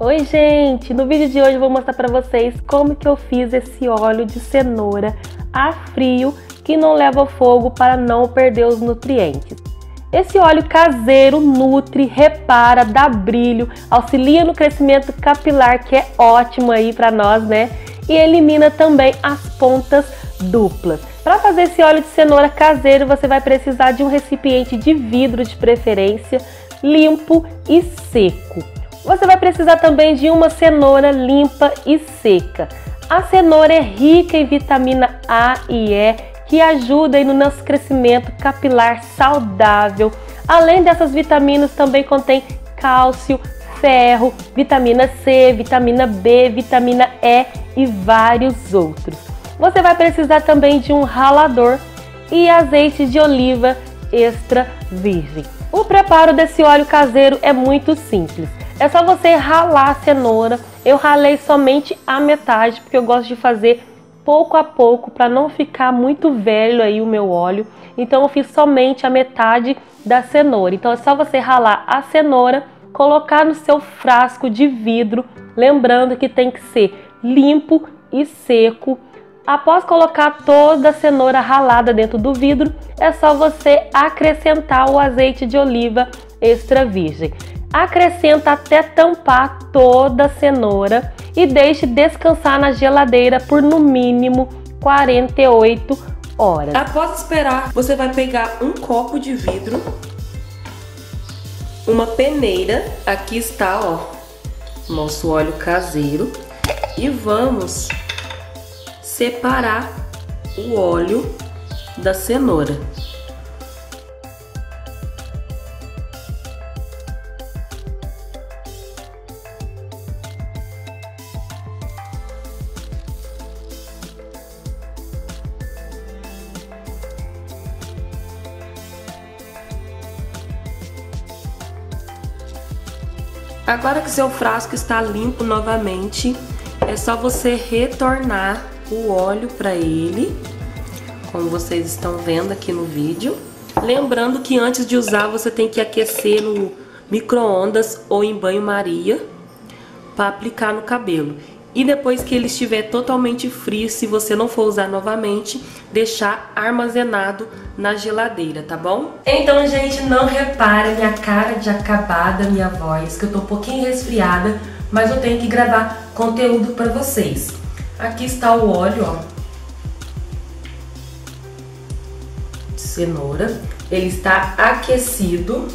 Oi gente, no vídeo de hoje eu vou mostrar pra vocês como que eu fiz esse óleo de cenoura a frio que não leva ao fogo para não perder os nutrientes. Esse óleo caseiro nutre, repara, dá brilho, auxilia no crescimento capilar, que é ótimo aí pra nós, né? E elimina também as pontas duplas. Para fazer esse óleo de cenoura caseiro você vai precisar de um recipiente de vidro de preferência, limpo e seco. Você vai precisar também de uma cenoura limpa e seca. A cenoura é rica em vitamina A e E, que ajuda no nosso crescimento capilar saudável. Além dessas vitaminas, também contém cálcio, ferro, vitamina C, vitamina B, vitamina E e vários outros. Você vai precisar também de um ralador e azeite de oliva extra virgem. O preparo desse óleo caseiro é muito simples. É só você ralar a cenoura. Eu ralei somente a metade porque eu gosto de fazer pouco a pouco para não ficar muito velho aí o meu óleo. Então eu fiz somente a metade da cenoura. Então é só você ralar a cenoura, colocar no seu frasco de vidro, lembrando que tem que ser limpo e seco. Após colocar toda a cenoura ralada dentro do vidro, é só você acrescentar o azeite de oliva extra virgem. Acrescenta até tampar toda a cenoura e deixe descansar na geladeira por no mínimo 48 horas. Após esperar, você vai pegar um copo de vidro, uma peneira, aqui está, ó, nosso óleo caseiro, e vamos separar o óleo da cenoura. Agora que seu frasco está limpo novamente, é só você retornar o óleo para ele, como vocês estão vendo aqui no vídeo. Lembrando que antes de usar você tem que aquecer no micro-ondas ou em banho-maria para aplicar no cabelo. E depois que ele estiver totalmente frio, se você não for usar novamente, deixar armazenado na geladeira, tá bom? Então, gente, não repara minha cara de acabada, minha voz, que eu tô um pouquinho resfriada, mas eu tenho que gravar conteúdo pra vocês. Aqui está o óleo, ó, de cenoura. Ele está aquecido.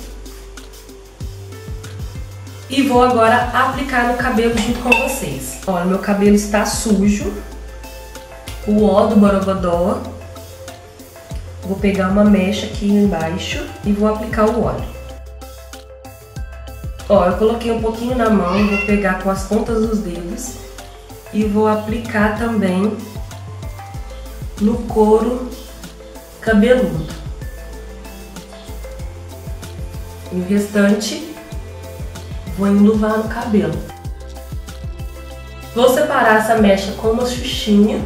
E vou agora aplicar no cabelo junto com vocês. Olha, meu cabelo está sujo. O ó do Borobodó. Vou pegar uma mecha aqui embaixo e vou aplicar o óleo. Ó, eu coloquei um pouquinho na mão, vou pegar com as pontas dos dedos e vou aplicar também no couro cabeludo. E o restante vou enluvar no cabelo. Vou separar essa mecha com uma xuxinha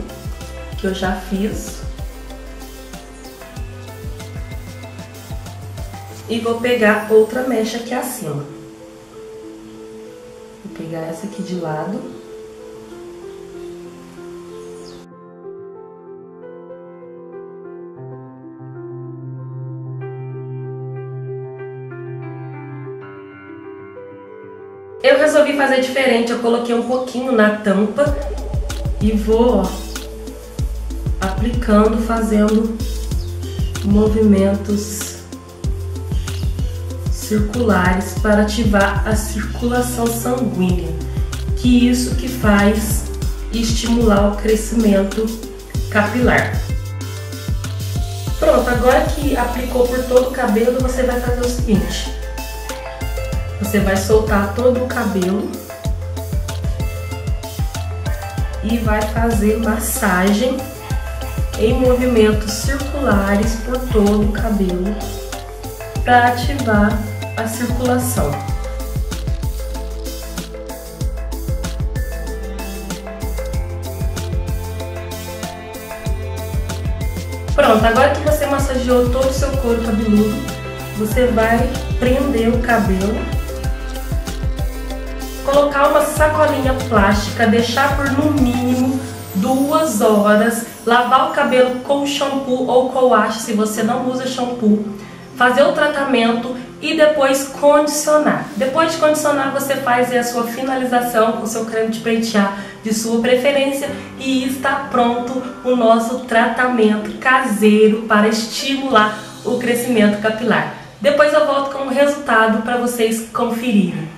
que eu já fiz. E vou pegar outra mecha aqui acima. Vou pegar essa aqui de lado. Eu resolvi fazer diferente, eu coloquei um pouquinho na tampa e vou, ó, aplicando, fazendo movimentos circulares para ativar a circulação sanguínea, que isso que faz estimular o crescimento capilar. Pronto, agora que aplicou por todo o cabelo, você vai fazer o seguinte. Você vai soltar todo o cabelo e vai fazer massagem em movimentos circulares por todo o cabelo para ativar a circulação. Pronto, agora que você massageou todo o seu couro cabeludo, você vai prender o cabelo. colocar uma sacolinha plástica, deixar por no mínimo 2 horas, lavar o cabelo com shampoo ou com wash se você não usa shampoo, fazer o tratamento e depois condicionar. Depois de condicionar você faz a sua finalização com o seu creme de pentear de sua preferência e está pronto o nosso tratamento caseiro para estimular o crescimento capilar. Depois eu volto com o resultado para vocês conferirem.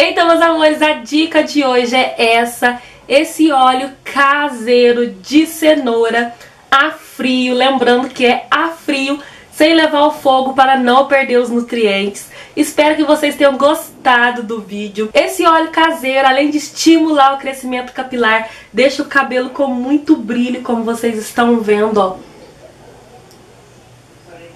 Então, meus amores, a dica de hoje é essa. Esse óleo caseiro de cenoura a frio, lembrando que é a frio, sem levar ao fogo para não perder os nutrientes. Espero que vocês tenham gostado do vídeo. Esse óleo caseiro, além de estimular o crescimento capilar, deixa o cabelo com muito brilho, como vocês estão vendo, ó.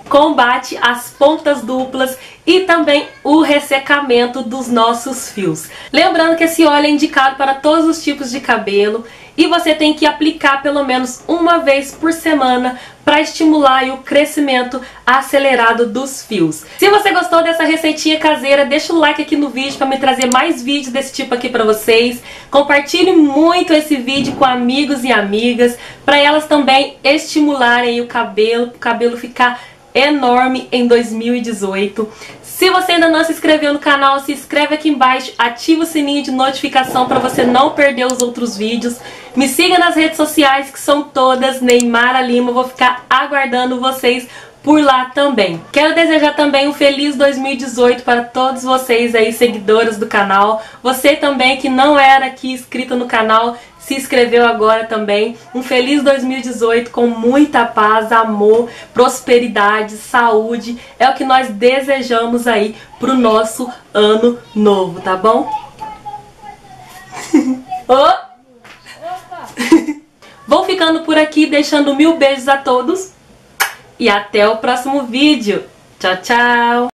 Combate as pontas duplas e também o ressecamento dos nossos fios. Lembrando que esse óleo é indicado para todos os tipos de cabelo e você tem que aplicar pelo menos 1 vez por semana para estimular aí o crescimento acelerado dos fios. Se você gostou dessa receitinha caseira, deixa o like aqui no vídeo para me trazer mais vídeos desse tipo aqui para vocês. Compartilhe muito esse vídeo com amigos e amigas para elas também estimularem o cabelo, para o cabelo ficar enorme em 2018. Se você ainda não se inscreveu no canal, se inscreve aqui embaixo, ativa o sininho de notificação para você não perder os outros vídeos. Me siga nas redes sociais, que são todas Neymar Lima. Vou ficar aguardando vocês por lá também. Quero desejar também um feliz 2018 para todos vocês aí, seguidores do canal. Você também que não era aqui inscrito no canal, se inscreveu agora também. Um feliz 2018 com muita paz, amor, prosperidade, saúde. É o que nós desejamos aí pro nosso ano novo, tá bom? Oh! Vou ficando por aqui, deixando 1000 beijos a todos. E até o próximo vídeo. Tchau, tchau!